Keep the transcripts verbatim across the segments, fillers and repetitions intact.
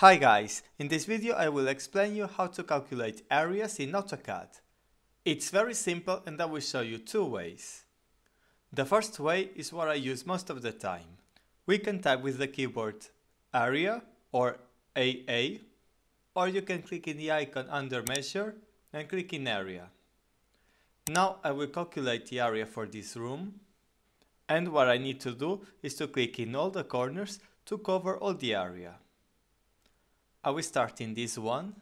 Hi guys, in this video I will explain you how to calculate areas in AutoCAD. It's very simple and I will show you two ways. The first way is what I use most of the time. We can type with the keyboard area or A A, or you can click in the icon under measure and click in area. Now I will calculate the area for this room, and what I need to do is to click in all the corners to cover all the area. I will start in this one.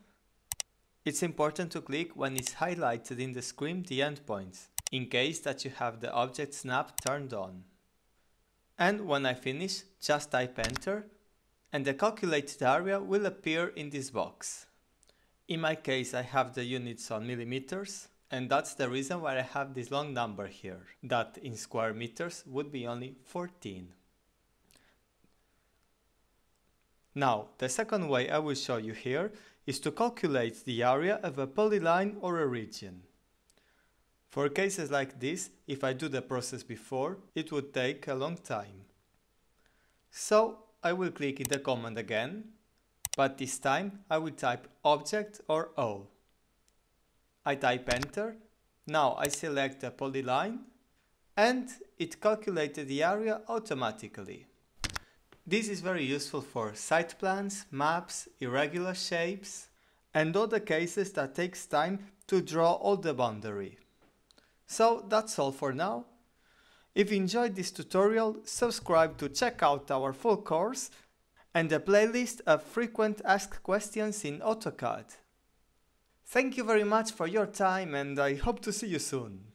It's important to click when it's highlighted in the screen the endpoints, in case that you have the object snap turned on. And when I finish, just type enter, and the calculated area will appear in this box. In my case I have the units on millimeters, and that's the reason why I have this long number here, that in square meters would be only fourteen. Now, the second way I will show you here is to calculate the area of a polyline or a region. For cases like this, if I do the process before, it would take a long time. So, I will click in the command again, but this time I will type object or O. I type enter, now I select a polyline, and it calculated the area automatically. This is very useful for site plans, maps, irregular shapes, and other cases that takes time to draw all the boundary. So that's all for now. If you enjoyed this tutorial, subscribe to check out our full course and a playlist of frequent asked questions in AutoCAD. Thank you very much for your time and I hope to see you soon.